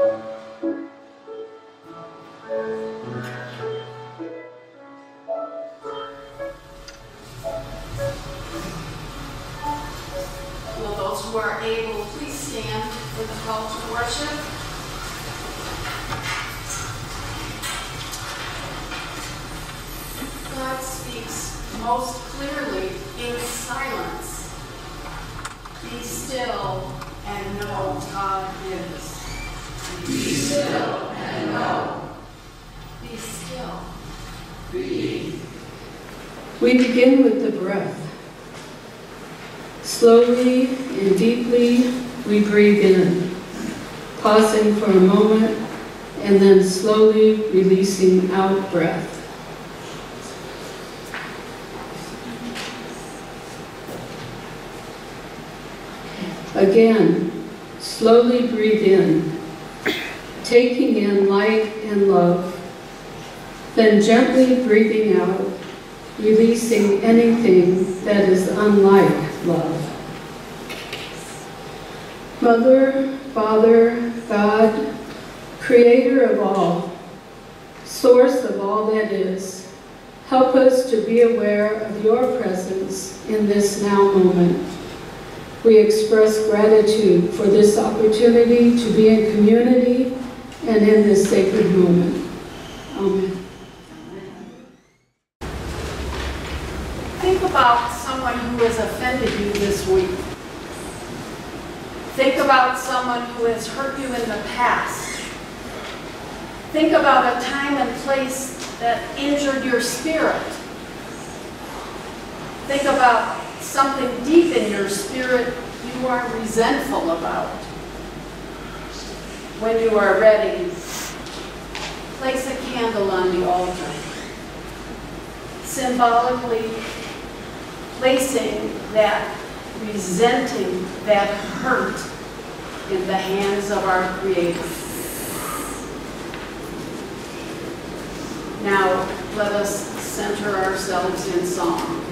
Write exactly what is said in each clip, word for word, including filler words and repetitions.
Will those who are able please stand for the call to worship? God speaks most clearly in silence. Be still and know God is. Be still and know. Be still. Be. We begin with the breath. Slowly and deeply, we breathe in, pausing for a moment, and then slowly releasing out breath. Again, slowly breathe in, taking in light and love, then gently breathing out, releasing anything that is unlike love. Mother, Father, God, Creator of all, Source of all that is, help us to be aware of your presence in this now moment. We express gratitude for this opportunity to be in community and in this sacred moment. Amen. Think about someone who has offended you this week. Think about someone who has hurt you in the past. Think about a time and place that injured your spirit. Think about something deep in your spirit you are resentful about. When you are ready, place a candle on the altar, symbolically placing that, resenting that hurt in the hands of our Creator. Now let us center ourselves in song.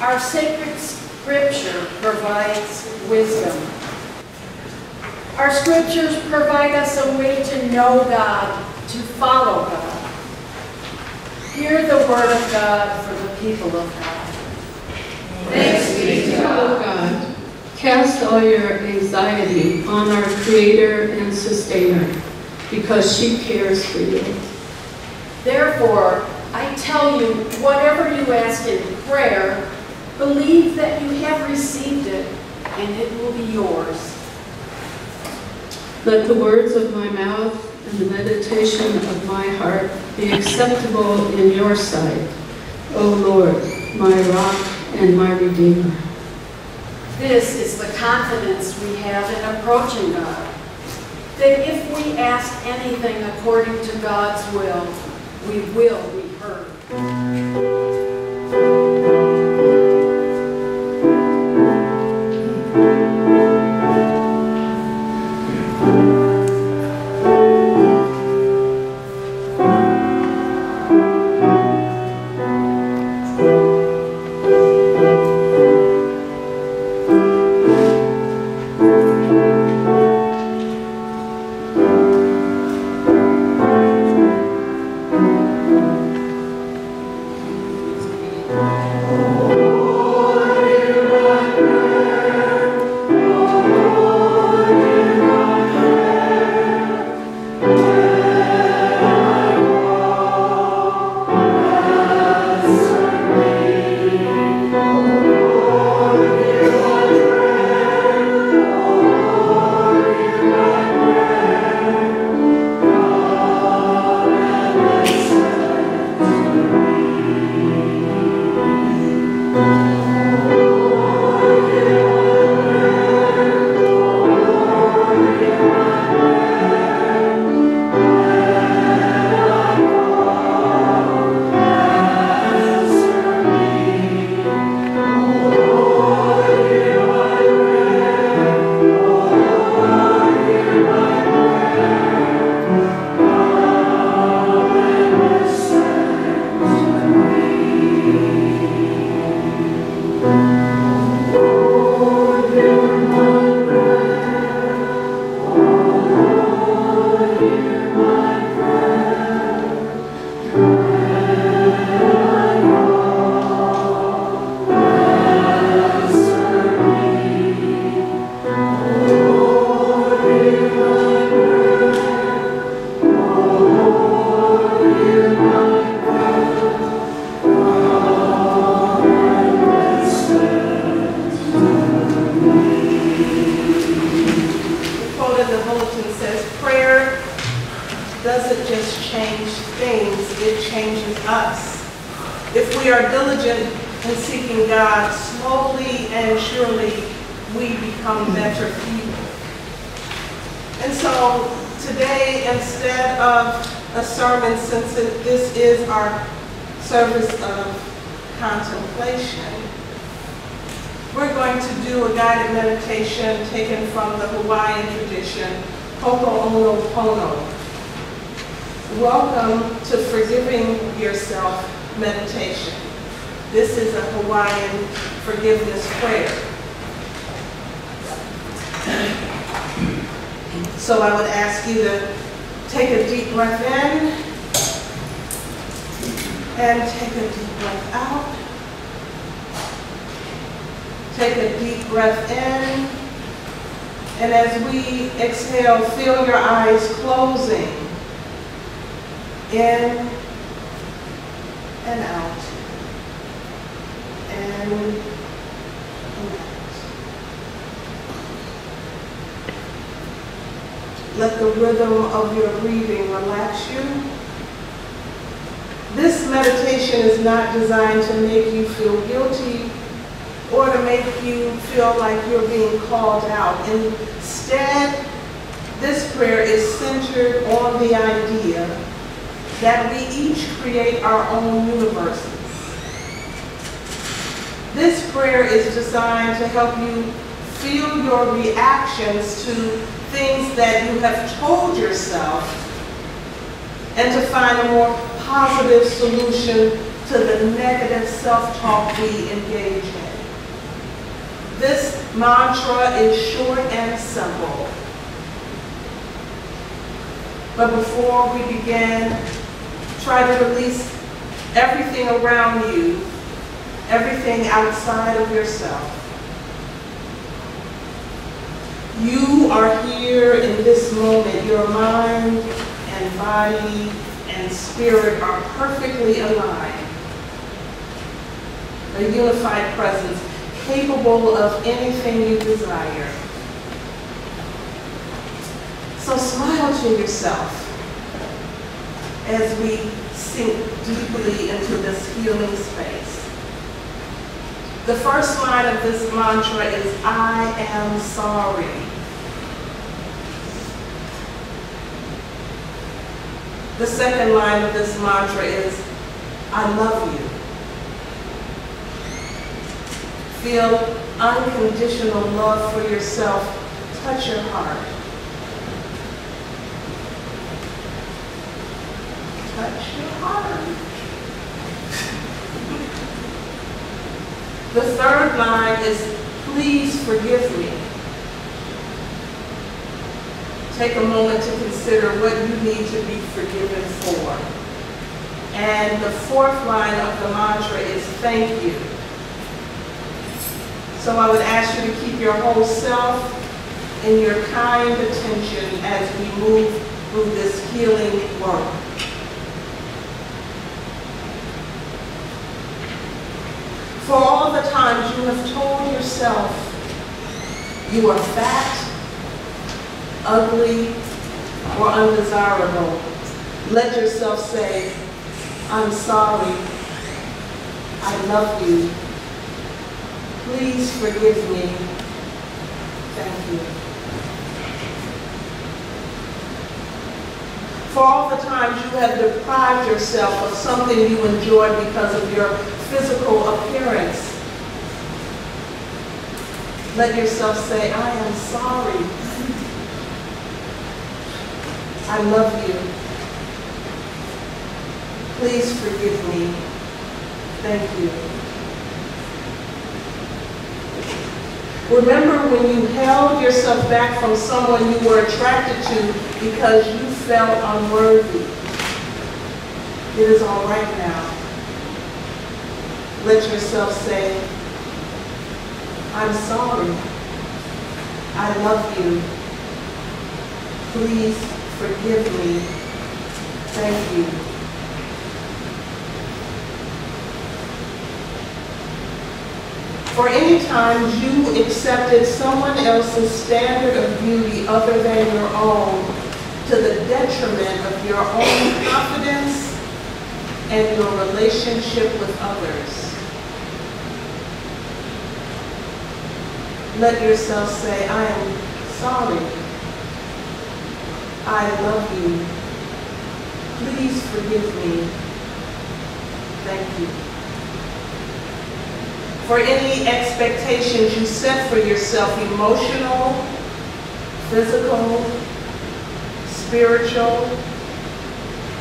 Our sacred scripture provides wisdom. Our scriptures provide us a way to know God, to follow God. Hear the word of God for the people of God. Thanks be to God. Cast all your anxiety on our Creator and Sustainer, because she cares for you. Therefore, I tell you, whatever you ask in prayer, believe that you have received it, and it will be yours. Let the words of my mouth the meditation of my heart be acceptable in your sight, O Lord, my rock and my redeemer. This is the confidence we have in approaching God, that if we ask anything according to God's will, we will be heard. Yourself. as we sink deeply into this healing space. The first line of this mantra is, I am sorry. The second line of this mantra is, I love you. Feel unconditional love for yourself. Touch your heart. Touch your heart. The third line is, please forgive me. Take a moment to consider what you need to be forgiven for. And the fourth line of the mantra is, thank you. So I would ask you to keep your whole self in your kind attention as we move through this healing work. For all the times you have told yourself you are fat, ugly, or undesirable, let yourself say, I'm sorry, I love you, please forgive me, thank you. For all the times you have deprived yourself of something you enjoy because of your physical appearance, let yourself say, I am sorry, I love you, please forgive me, thank you. Remember when you held yourself back from someone you were attracted to because you felt unworthy. It is all right now. Let yourself say, I'm sorry. I love you. Please forgive me. Thank you. For any time you accepted someone else's standard of beauty other than your own to the detriment of your own confidence and your relationship with others, let yourself say, I am sorry. I love you. Please forgive me. Thank you. For any expectations you set for yourself, emotional, physical, spiritual,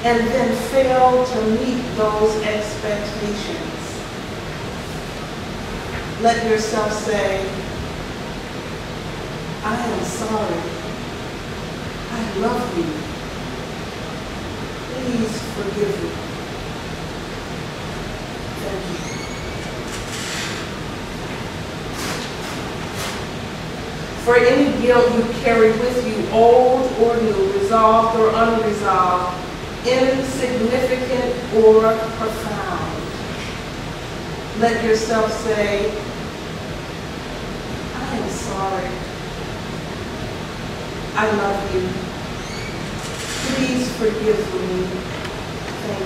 and then fail to meet those expectations, let yourself say, I am sorry. I love you. Please forgive me. Thank you. For any guilt you carry with you, old or new, resolved or unresolved, insignificant or profound, let yourself say, I am sorry. I love you. Please forgive me. Thank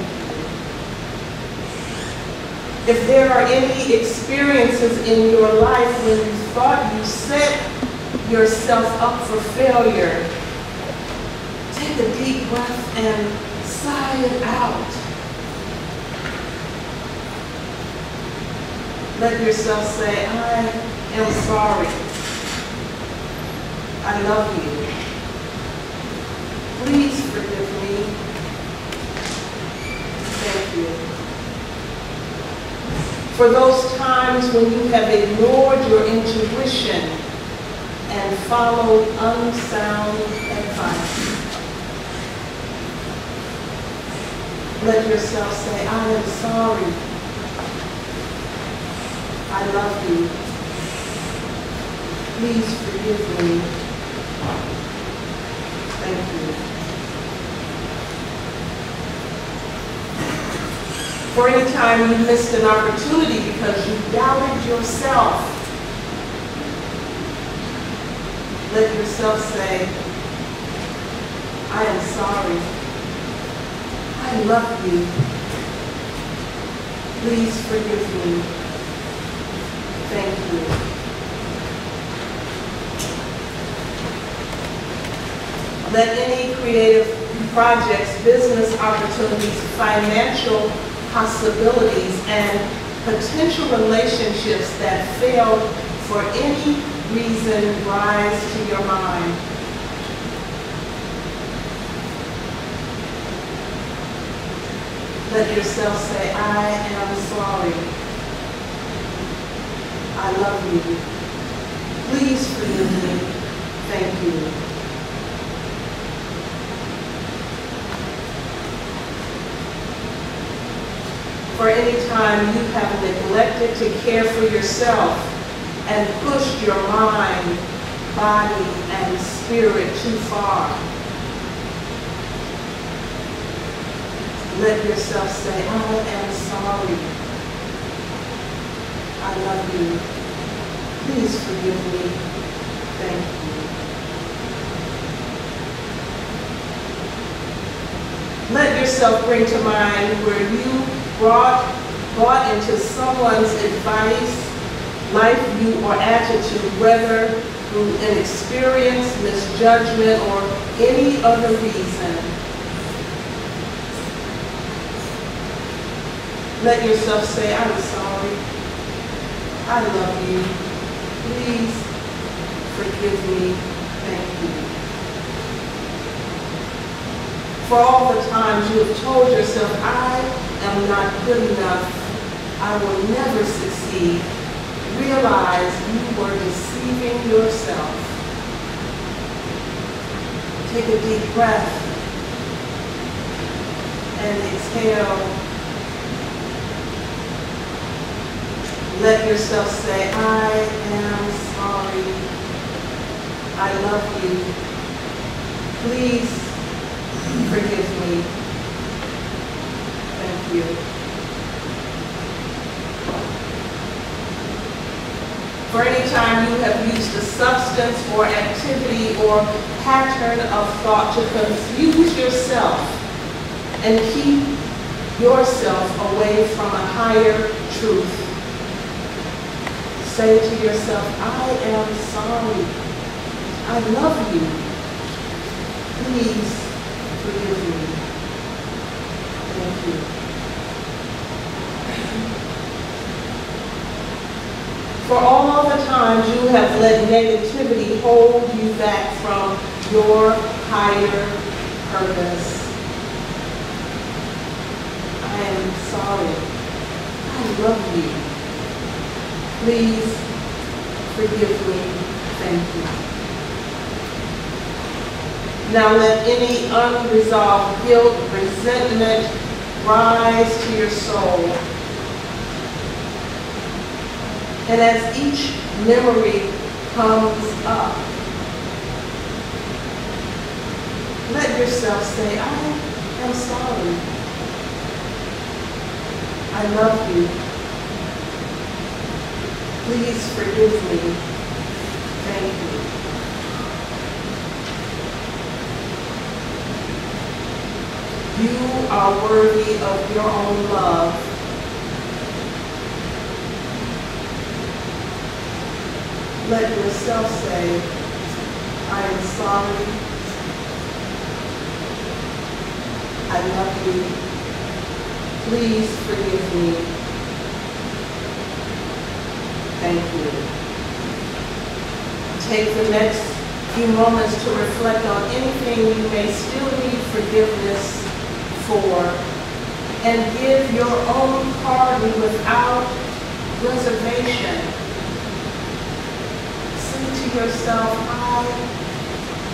you. If there are any experiences in your life when you thought you set yourself up for failure, take a deep breath and sigh it out. Let yourself say, I am sorry. I love you. Please forgive me. Thank you. For those times when you have ignored your intuition and follow unsound advice, let yourself say, I am sorry. I love you. Please forgive me. Thank you. For any time you missed an opportunity because you doubted yourself, let yourself say, I am sorry. I I love you. Please forgive me. Thank you. Let any creative projects, business opportunities, financial possibilities, and potential relationships that fail for any reason rise to your mind. Let yourself say, I am sorry. I love you. Please forgive me. Thank you. For any time you have neglected to care for yourself and pushed your mind, body, and spirit too far, let yourself say, I am sorry. I love you. Please forgive me. Thank you. Let yourself bring to mind where you brought, bought into someone's advice, life view, or attitude, whether through inexperience, misjudgment, or any other reason. Let yourself say, I'm sorry. I love you. Please forgive me. Thank you. For all the times you have told yourself, I am not good enough. I will never succeed. Realize you were deceiving yourself. Take a deep breath and exhale. Let yourself say, I am sorry. I love you. Please forgive me. Thank you. For any time you have used a substance or activity or pattern of thought to confuse yourself and keep yourself away from a higher truth, say to yourself, I am sorry. I love you. Please forgive me. Thank you. For all the times you have let negativity hold you back from your higher purpose, I am sorry. I love you. Please forgive me. Thank you. Now let any unresolved guilt, resentment rise to your soul. And as each memory comes up, let yourself say, I am sorry. I love you. Please forgive me. Thank you. You are worthy of your own love. Let yourself say, I am sorry. I love you. Please forgive me. Thank you. Take the next few moments to reflect on anything you may still need forgiveness for, and give your own pardon without reservation. Say to yourself, I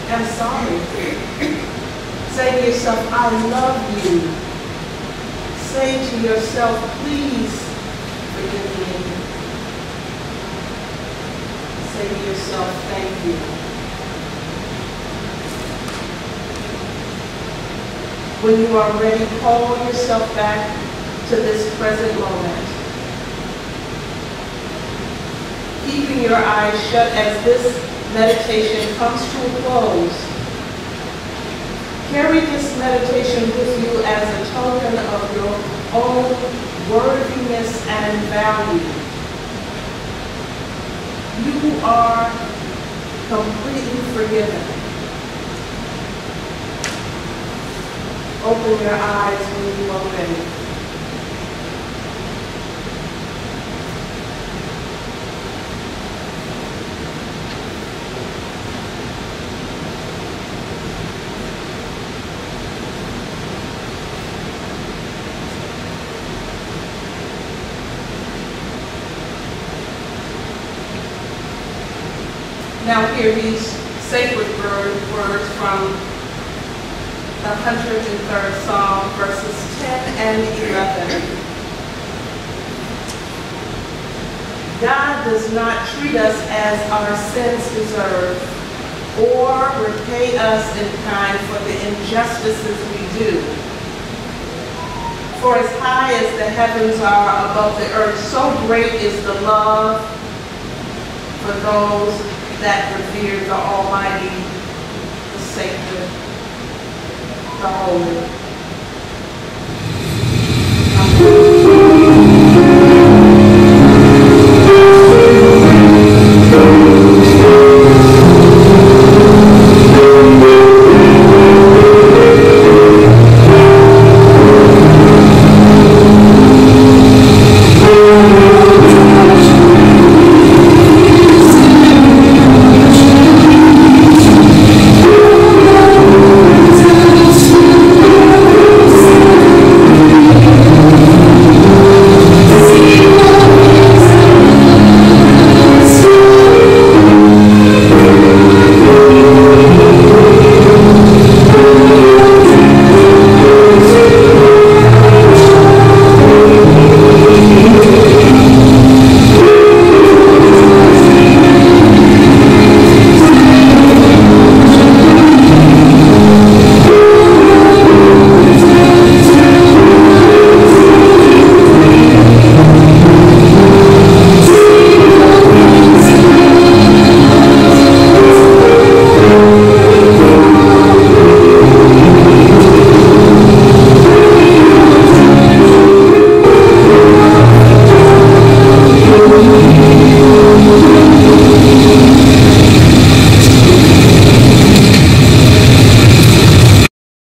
am sorry. Say to yourself, I love you. Say to yourself, please forgive me. Say to yourself, thank you. When you are ready, call yourself back to this present moment, keeping your eyes shut as this meditation comes to a close. Carry this meditation with you as a token value. You are completely forgiven. Open your eyes when you are ready. Now hear these sacred words from the one hundred third Psalm, verses ten and eleven. God does not treat us as our sins deserve, or repay us in kind for the injustices we do. For as high as the heavens are above the earth, so great is the love for those that revere the Almighty, the Sacred, the Holy.